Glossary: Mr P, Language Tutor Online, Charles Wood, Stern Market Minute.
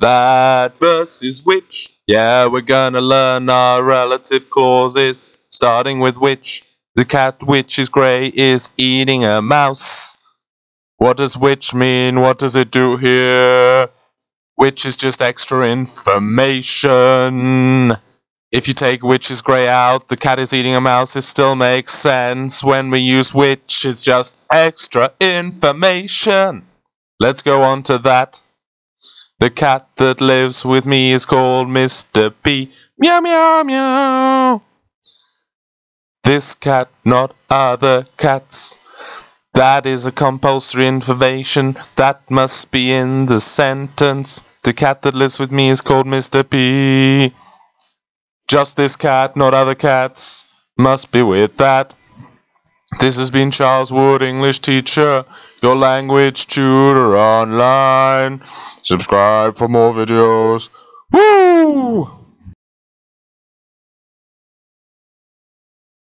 That verse is which. Yeah, we're gonna learn our relative clauses, starting with which. The cat which is grey is eating a mouse. What does which mean? What does it do here? Which is just extra information. If you take which is grey out, the cat is eating a mouse, it still makes sense. When we use which, it's just extra information. Let's go on to that. The cat that lives with me is called Mr. P. Meow, meow, meow. This cat, not other cats. That is a compulsory information that must be in the sentence. The cat that lives with me is called Mr. P. Just this cat, not other cats, must be with that. This has been Charles Wood, English teacher, your language tutor online. Subscribe for more videos. Woo!